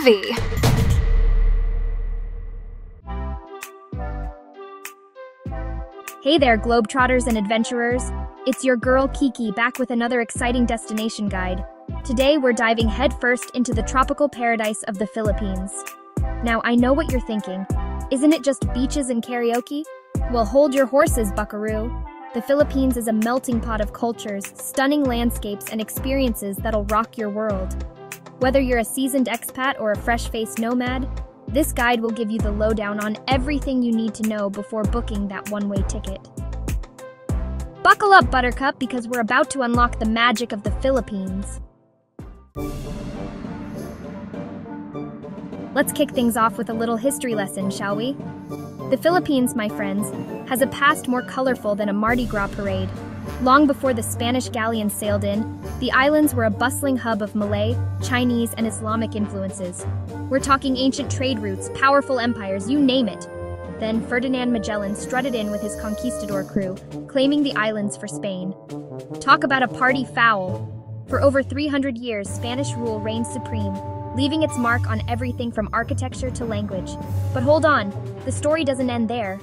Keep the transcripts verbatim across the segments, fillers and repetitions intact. savvy. Hey there, globetrotters and adventurers. It's your girl Kiki back with another exciting destination guide. Today we're diving headfirst into the tropical paradise of the Philippines. Now I know what you're thinking. Isn't it just beaches and karaoke? Well, hold your horses, buckaroo. The Philippines is a melting pot of cultures, stunning landscapes, and experiences that'll rock your world. Whether you're a seasoned expat or a fresh-faced nomad, this guide will give you the lowdown on everything you need to know before booking that one-way ticket. Buckle up, Buttercup, because we're about to unlock the magic of the Philippines. Let's kick things off with a little history lesson, shall we? The Philippines, my friends, has a past more colorful than a Mardi Gras parade. Long before the Spanish galleons sailed in, the islands were a bustling hub of Malay, Chinese, and Islamic influences. We're talking ancient trade routes, powerful empires, you name it. Then Ferdinand Magellan strutted in with his conquistador crew, claiming the islands for Spain. Talk about a party foul! For over three hundred years, Spanish rule reigned supreme, leaving its mark on everything from architecture to language. But hold on, the story doesn't end there.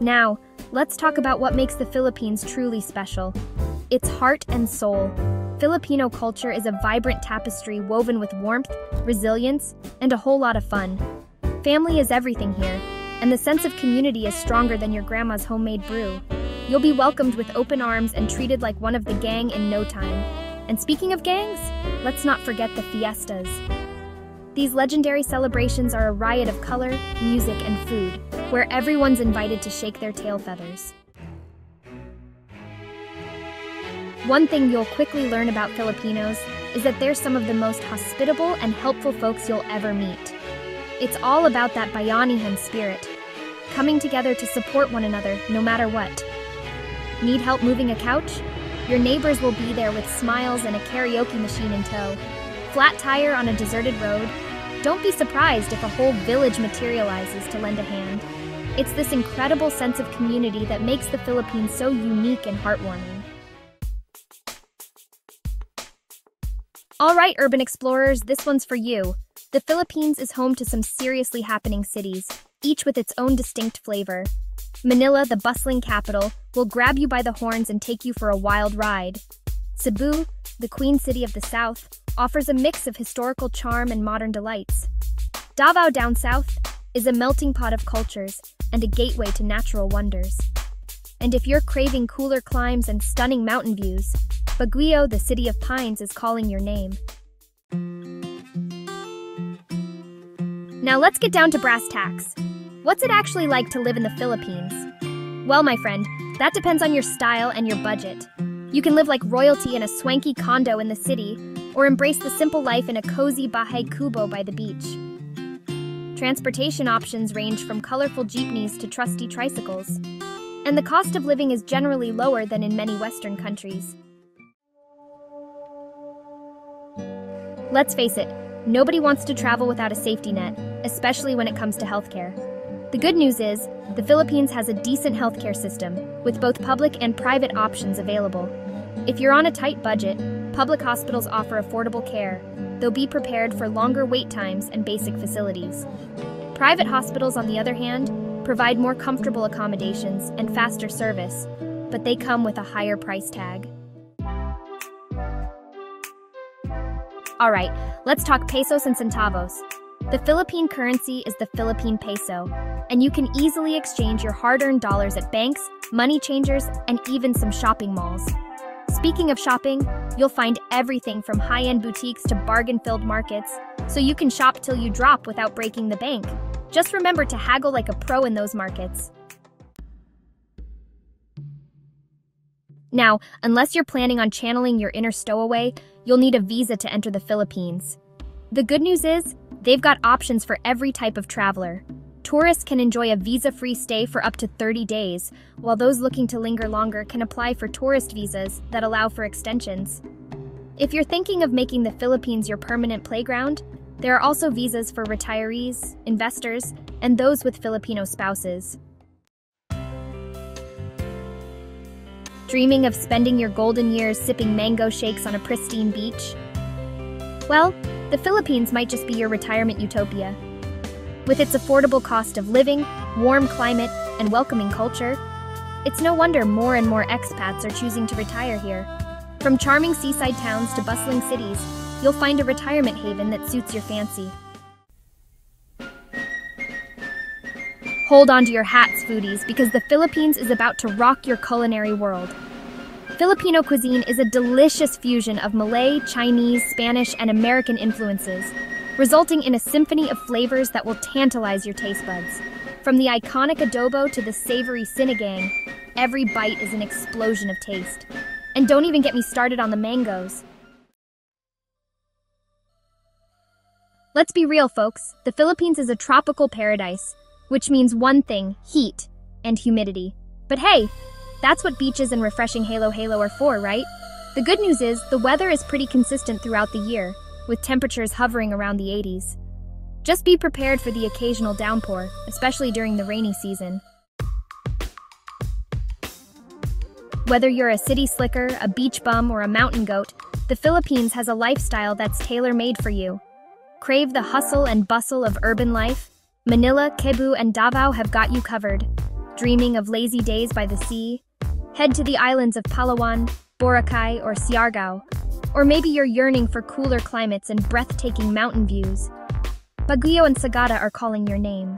Now, let's talk about what makes the Philippines truly special. Its heart and soul. Filipino culture is a vibrant tapestry woven with warmth, resilience, and a whole lot of fun. Family is everything here, and the sense of community is stronger than your grandma's homemade brew. You'll be welcomed with open arms and treated like one of the gang in no time. And speaking of gangs, let's not forget the fiestas. These legendary celebrations are a riot of color, music, and food, where everyone's invited to shake their tail feathers. One thing you'll quickly learn about Filipinos is that they're some of the most hospitable and helpful folks you'll ever meet. It's all about that Bayanihan spirit, coming together to support one another no matter what. Need help moving a couch? Your neighbors will be there with smiles and a karaoke machine in tow. Flat tire on a deserted road? Don't be surprised if a whole village materializes to lend a hand. It's this incredible sense of community that makes the Philippines so unique and heartwarming. All right, urban explorers, this one's for you. The Philippines is home to some seriously happening cities, each with its own distinct flavor. Manila, the bustling capital, will grab you by the horns and take you for a wild ride. Cebu, the Queen City of the South, offers a mix of historical charm and modern delights. Davao, down south, is a melting pot of cultures and a gateway to natural wonders. And if you're craving cooler climes and stunning mountain views, Baguio, the city of pines, is calling your name. Now let's get down to brass tacks. What's it actually like to live in the Philippines? Well, my friend, that depends on your style and your budget. You can live like royalty in a swanky condo in the city, or embrace the simple life in a cozy Bahay Kubo by the beach. Transportation options range from colorful jeepneys to trusty tricycles. And the cost of living is generally lower than in many Western countries. Let's face it, nobody wants to travel without a safety net, especially when it comes to healthcare. The good news is, the Philippines has a decent healthcare system, with both public and private options available. If you're on a tight budget, public hospitals offer affordable care, though be prepared for longer wait times and basic facilities. Private hospitals, on the other hand, provide more comfortable accommodations and faster service, but they come with a higher price tag. All right, let's talk pesos and centavos. The Philippine currency is the Philippine peso, and you can easily exchange your hard-earned dollars at banks, money changers, and even some shopping malls. Speaking of shopping, you'll find everything from high-end boutiques to bargain-filled markets, so you can shop till you drop without breaking the bank. Just remember to haggle like a pro in those markets. Now, unless you're planning on channeling your inner stowaway, you'll need a visa to enter the Philippines. The good news is, they've got options for every type of traveler. Tourists can enjoy a visa-free stay for up to thirty days, while those looking to linger longer can apply for tourist visas that allow for extensions. If you're thinking of making the Philippines your permanent playground, there are also visas for retirees, investors, and those with Filipino spouses. Dreaming of spending your golden years sipping mango shakes on a pristine beach? Well, the Philippines might just be your retirement utopia. With its affordable cost of living, warm climate, and welcoming culture, it's no wonder more and more expats are choosing to retire here. From charming seaside towns to bustling cities, you'll find a retirement haven that suits your fancy. Hold on to your hats, foodies, because the Philippines is about to rock your culinary world. Filipino cuisine is a delicious fusion of Malay, Chinese, Spanish, and American influences, resulting in a symphony of flavors that will tantalize your taste buds. From the iconic adobo to the savory sinigang, every bite is an explosion of taste. And don't even get me started on the mangoes. Let's be real, folks. The Philippines is a tropical paradise, which means one thing: heat and humidity. But hey, that's what beaches and refreshing Halo Halo are for, right? The good news is the weather is pretty consistent throughout the year, with temperatures hovering around the eighties. Just be prepared for the occasional downpour, especially during the rainy season. Whether you're a city slicker, a beach bum, or a mountain goat, the Philippines has a lifestyle that's tailor-made for you. Crave the hustle and bustle of urban life? Manila, Cebu, and Davao have got you covered. Dreaming of lazy days by the sea? Head to the islands of Palawan, Boracay, or Siargao. Or maybe you're yearning for cooler climates and breathtaking mountain views. Baguio and Sagada are calling your name.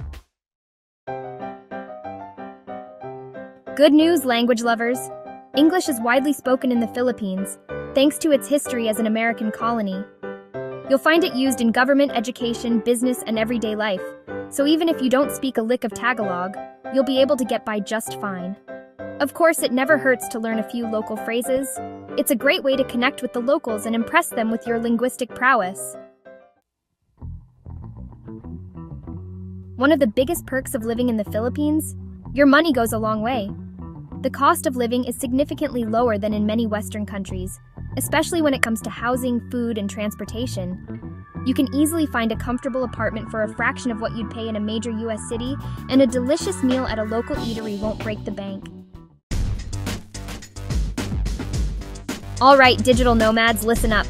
Good news, language lovers! English is widely spoken in the Philippines, thanks to its history as an American colony. You'll find it used in government, education, business, and everyday life. So even if you don't speak a lick of Tagalog, you'll be able to get by just fine. Of course, it never hurts to learn a few local phrases. It's a great way to connect with the locals and impress them with your linguistic prowess. One of the biggest perks of living in the Philippines? Your money goes a long way. The cost of living is significantly lower than in many Western countries, especially when it comes to housing, food, and transportation. You can easily find a comfortable apartment for a fraction of what you'd pay in a major U S city, and a delicious meal at a local eatery won't break the bank. All right, digital nomads, listen up.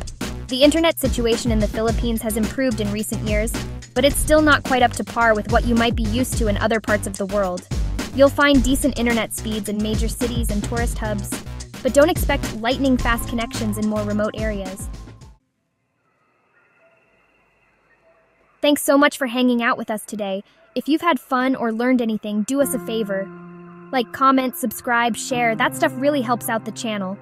The internet situation in the Philippines has improved in recent years, but it's still not quite up to par with what you might be used to in other parts of the world. You'll find decent internet speeds in major cities and tourist hubs, but don't expect lightning-fast connections in more remote areas. Thanks so much for hanging out with us today. If you've had fun or learned anything, do us a favor. Like, comment, subscribe, share. That stuff really helps out the channel.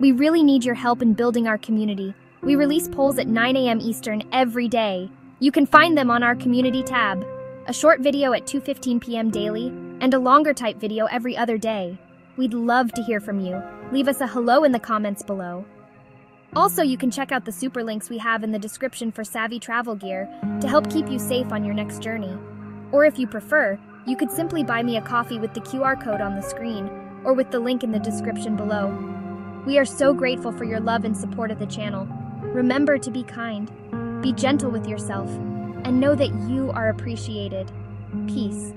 We really need your help in building our community. We release polls at nine A M Eastern every day. You can find them on our community tab. A short video at two fifteen P M daily, and a longer type video every other day. We'd love to hear from you. Leave us a hello in the comments below. Also, you can check out the super links we have in the description for savvy travel gear to help keep you safe on your next journey. Or if you prefer, you could simply buy me a coffee with the Q R code on the screen or with the link in the description below. We are so grateful for your love and support of the channel. Remember to be kind, be gentle with yourself, and know that you are appreciated. Peace.